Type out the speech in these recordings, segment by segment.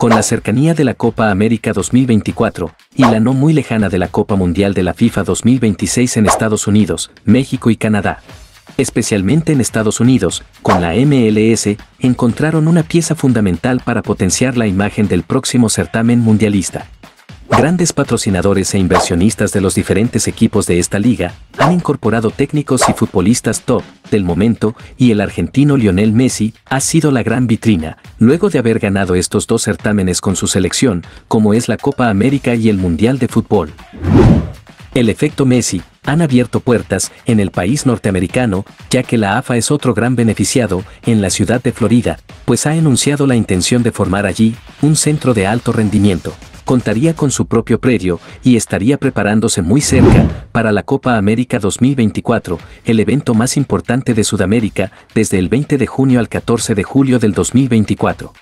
Con la cercanía de la Copa América 2024 y la no muy lejana de la Copa Mundial de la FIFA 2026 en Estados Unidos, México y Canadá, especialmente en Estados Unidos, con la MLS, encontraron una pieza fundamental para potenciar la imagen del próximo certamen mundialista. Grandes patrocinadores e inversionistas de los diferentes equipos de esta liga han incorporado técnicos y futbolistas top del momento, y el argentino Lionel Messi ha sido la gran vitrina, luego de haber ganado estos dos certámenes con su selección, como es la Copa América y el Mundial de Fútbol. El efecto Messi han abierto puertas en el país norteamericano, ya que la AFA es otro gran beneficiado en la ciudad de Florida, pues ha enunciado la intención de formar allí un centro de alto rendimiento. Contaría con su propio predio y estaría preparándose muy cerca para la Copa América 2024, el evento más importante de Sudamérica, desde el 20 de junio al 14 de julio del 2024.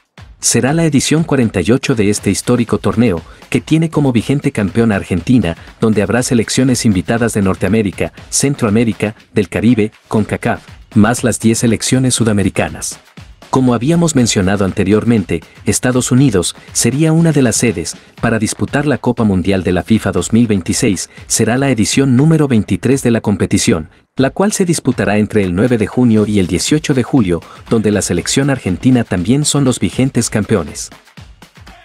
Será la edición 48 de este histórico torneo, que tiene como vigente campeón a Argentina, donde habrá selecciones invitadas de Norteamérica, Centroamérica, del Caribe, CONCACAF, más las 10 selecciones sudamericanas. Como habíamos mencionado anteriormente, Estados Unidos sería una de las sedes para disputar la Copa Mundial de la FIFA 2026, será la edición número 23 de la competición, la cual se disputará entre el 9 de junio y el 18 de julio, donde la selección argentina también son los vigentes campeones.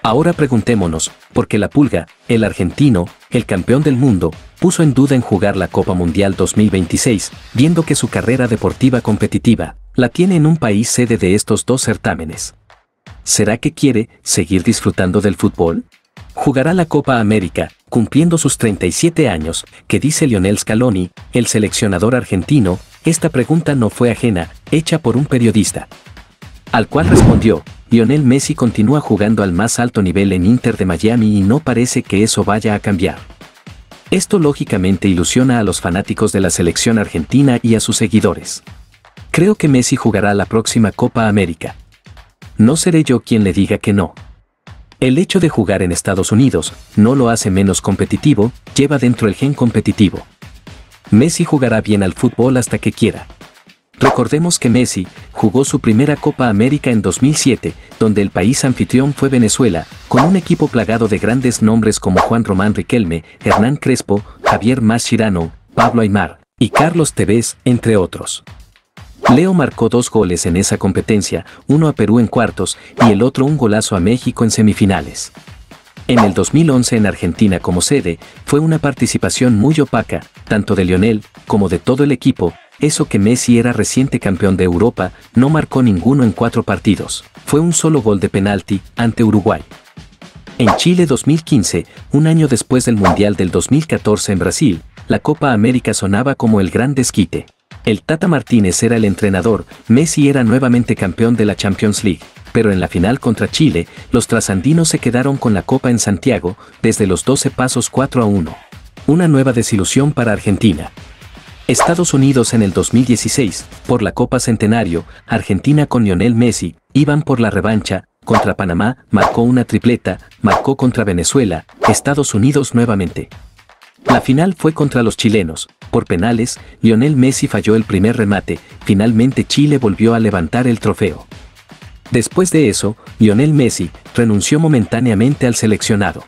Ahora preguntémonos, ¿por qué la Pulga, el argentino, el campeón del mundo, puso en duda en jugar la Copa Mundial 2026, viendo que su carrera deportiva competitiva la tiene en un país sede de estos dos certámenes? ¿Será que quiere seguir disfrutando del fútbol? Jugará la Copa América, cumpliendo sus 37 años, que dice Lionel Scaloni, el seleccionador argentino. Esta pregunta no fue ajena, hecha por un periodista, al cual respondió: Lionel Messi continúa jugando al más alto nivel en Inter de Miami y no parece que eso vaya a cambiar. Esto lógicamente ilusiona a los fanáticos de la selección argentina y a sus seguidores. Creo que Messi jugará la próxima Copa América. No seré yo quien le diga que no. El hecho de jugar en Estados Unidos no lo hace menos competitivo, lleva dentro el gen competitivo. Messi jugará bien al fútbol hasta que quiera. Recordemos que Messi jugó su primera Copa América en 2007, donde el país anfitrión fue Venezuela, con un equipo plagado de grandes nombres como Juan Román Riquelme, Hernán Crespo, Javier Mascherano, Pablo Aymar y Carlos Tevez, entre otros. Leo marcó 2 goles en esa competencia, uno a Perú en cuartos y el otro un golazo a México en semifinales. En el 2011 en Argentina como sede, fue una participación muy opaca, tanto de Lionel como de todo el equipo. Eso que Messi era reciente campeón de Europa, no marcó ninguno en 4 partidos. Fue un solo gol de penalti ante Uruguay. En Chile 2015, un año después del Mundial del 2014 en Brasil, la Copa América sonaba como el gran desquite. El Tata Martínez era el entrenador, Messi era nuevamente campeón de la Champions League, pero en la final contra Chile, los trasandinos se quedaron con la Copa en Santiago, desde los 12 pasos 4-1. Una nueva desilusión para Argentina. Estados Unidos en el 2016, por la Copa Centenario, Argentina con Lionel Messi, iban por la revancha. Contra Panamá, marcó una tripleta, marcó contra Venezuela, Estados Unidos nuevamente. La final fue contra los chilenos, por penales, Lionel Messi falló el primer remate, finalmente Chile volvió a levantar el trofeo. Después de eso, Lionel Messi renunció momentáneamente al seleccionado.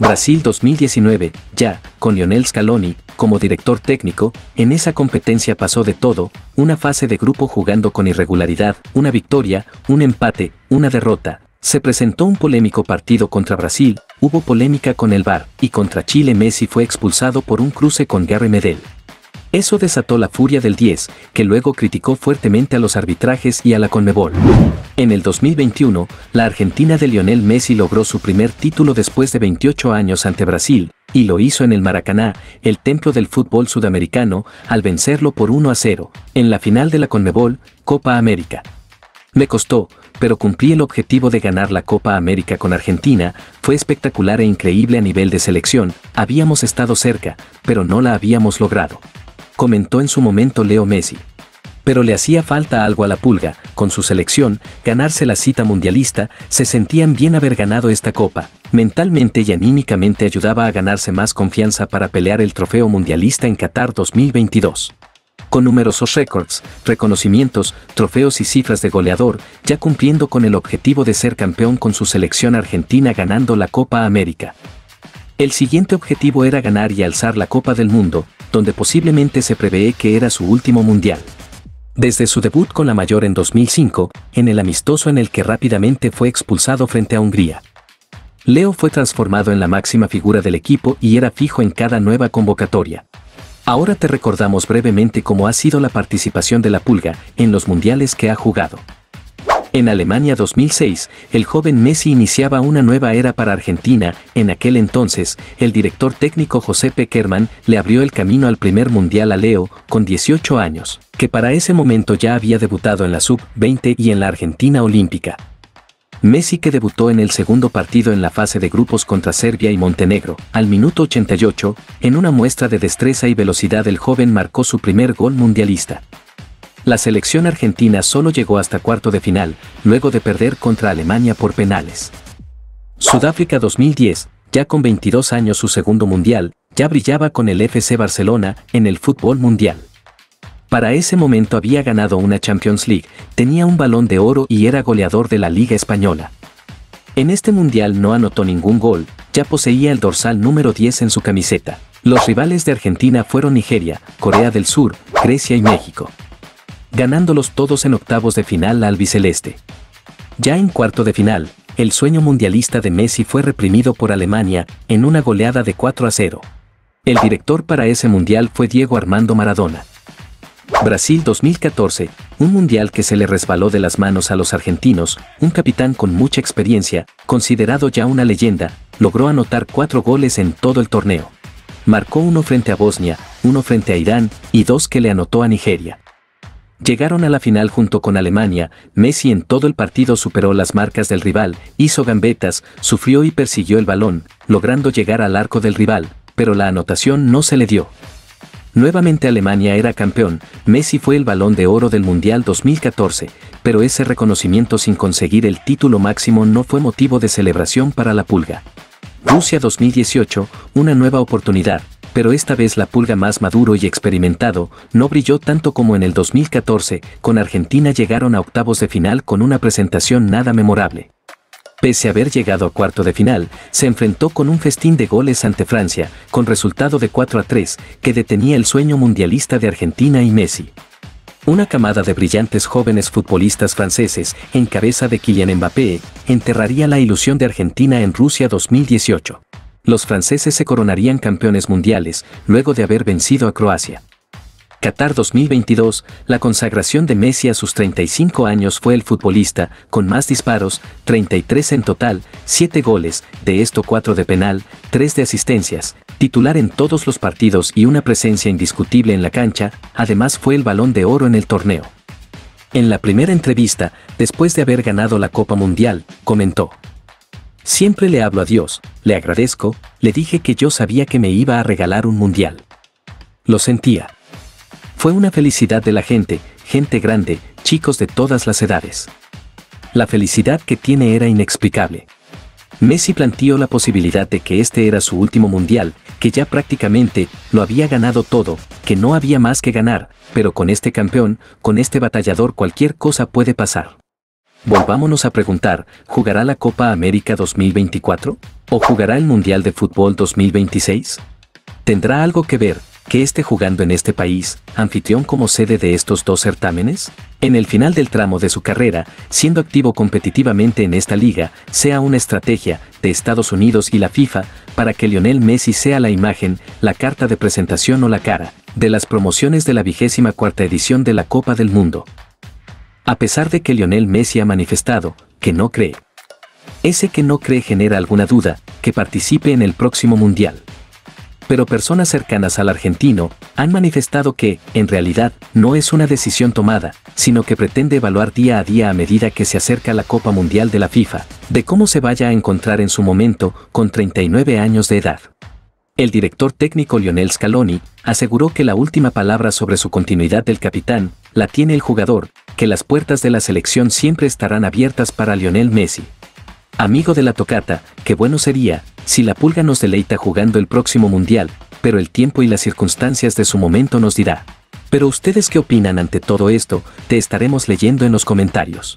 Brasil 2019, ya, con Lionel Scaloni como director técnico, en esa competencia pasó de todo, una fase de grupo jugando con irregularidad, una victoria, un empate, una derrota. Se presentó un polémico partido contra Brasil, hubo polémica con el VAR, y contra Chile Messi fue expulsado por un cruce con Gary Medel. Eso desató la furia del 10, que luego criticó fuertemente a los arbitrajes y a la CONMEBOL. En el 2021, la Argentina de Lionel Messi logró su primer título después de 28 años ante Brasil, y lo hizo en el Maracaná, el templo del fútbol sudamericano, al vencerlo por 1-0, en la final de la CONMEBOL, Copa América. Me costó, pero cumplí el objetivo de ganar la Copa América con Argentina, fue espectacular e increíble a nivel de selección, habíamos estado cerca, pero no la habíamos logrado. Comentó en su momento Leo Messi. Pero le hacía falta algo a la Pulga, con su selección, ganarse la cita mundialista, se sentían bien haber ganado esta copa, mentalmente y anímicamente ayudaba a ganarse más confianza para pelear el trofeo mundialista en Qatar 2022. con numerosos récords, reconocimientos, trofeos y cifras de goleador, ya cumpliendo con el objetivo de ser campeón con su selección argentina ganando la Copa América. El siguiente objetivo era ganar y alzar la Copa del Mundo, donde posiblemente se prevé que era su último mundial. Desde su debut con la mayor en 2005, en el amistoso en el que rápidamente fue expulsado frente a Hungría. Leo fue transformado en la máxima figura del equipo y era fijo en cada nueva convocatoria. Ahora te recordamos brevemente cómo ha sido la participación de la Pulga en los mundiales que ha jugado. En Alemania 2006, el joven Messi iniciaba una nueva era para Argentina. En aquel entonces, el director técnico José Pekerman le abrió el camino al primer mundial a Leo, con 18 años, que para ese momento ya había debutado en la Sub-20 y en la Argentina Olímpica. Messi, que debutó en el segundo partido en la fase de grupos contra Serbia y Montenegro, al minuto 88, en una muestra de destreza y velocidad el joven marcó su primer gol mundialista. La selección argentina solo llegó hasta cuarto de final, luego de perder contra Alemania por penales. Sudáfrica 2010, ya con 22 años su segundo mundial, ya brillaba con el FC Barcelona en el fútbol mundial. Para ese momento había ganado una Champions League, tenía un balón de oro y era goleador de la Liga Española. En este mundial no anotó ningún gol, ya poseía el dorsal número 10 en su camiseta. Los rivales de Argentina fueron Nigeria, Corea del Sur, Grecia y México, ganándolos todos en octavos de final la albiceleste. Ya en cuarto de final, el sueño mundialista de Messi fue reprimido por Alemania en una goleada de 4-0. El director para ese mundial fue Diego Armando Maradona. Brasil 2014, un mundial que se le resbaló de las manos a los argentinos, un capitán con mucha experiencia, considerado ya una leyenda, logró anotar 4 goles en todo el torneo. Marcó uno frente a Bosnia, uno frente a Irán y 2 que le anotó a Nigeria. Llegaron a la final junto con Alemania. Messi en todo el partido superó las marcas del rival, hizo gambetas, sufrió y persiguió el balón, logrando llegar al arco del rival, pero la anotación no se le dio. Nuevamente Alemania era campeón, Messi fue el balón de oro del Mundial 2014, pero ese reconocimiento sin conseguir el título máximo no fue motivo de celebración para la Pulga. Rusia 2018, una nueva oportunidad, pero esta vez la Pulga, más maduro y experimentado, no brilló tanto como en el 2014, con Argentina llegaron a octavos de final con una presentación nada memorable. Pese a haber llegado a cuarto de final, se enfrentó con un festín de goles ante Francia, con resultado de 4-3, que detenía el sueño mundialista de Argentina y Messi. Una camada de brillantes jóvenes futbolistas franceses, en cabeza de Kylian Mbappé, enterraría la ilusión de Argentina en Rusia 2018. Los franceses se coronarían campeones mundiales, luego de haber vencido a Croacia. Qatar 2022, la consagración de Messi a sus 35 años fue el futbolista con más disparos, 33 en total, 7 goles, de esto 4 de penal, 3 de asistencias, titular en todos los partidos y una presencia indiscutible en la cancha, además fue el balón de oro en el torneo. En la primera entrevista, después de haber ganado la Copa Mundial, comentó: "Siempre le hablo a Dios, le agradezco, le dije que yo sabía que me iba a regalar un mundial. Lo sentía. Fue una felicidad de la gente, gente grande, chicos de todas las edades. La felicidad que tiene era inexplicable". Messi planteó la posibilidad de que este era su último mundial, que ya prácticamente lo había ganado todo, que no había más que ganar, pero con este campeón, con este batallador cualquier cosa puede pasar. Volvámonos a preguntar, ¿jugará la Copa América 2024? ¿O jugará el Mundial de Fútbol 2026? ¿Tendrá algo que ver que esté jugando en este país, anfitrión, como sede de estos dos certámenes? En el final del tramo de su carrera, siendo activo competitivamente en esta liga, sea una estrategia de Estados Unidos y la FIFA para que Lionel Messi sea la imagen, la carta de presentación o la cara de las promociones de la 24ª edición de la Copa del Mundo. A pesar de que Lionel Messi ha manifestado que no cree. Ese que no cree genera alguna duda que participe en el próximo mundial. Pero personas cercanas al argentino han manifestado que, en realidad, no es una decisión tomada, sino que pretende evaluar día a día a medida que se acerca la Copa Mundial de la FIFA, de cómo se vaya a encontrar en su momento con 39 años de edad. El director técnico Lionel Scaloni aseguró que la última palabra sobre su continuidad del capitán la tiene el jugador, que las puertas de la selección siempre estarán abiertas para Lionel Messi. Amigo de La Tokata, qué bueno sería si la Pulga nos deleita jugando el próximo mundial, pero el tiempo y las circunstancias de su momento nos dirá. Pero ustedes qué opinan ante todo esto, te estaremos leyendo en los comentarios.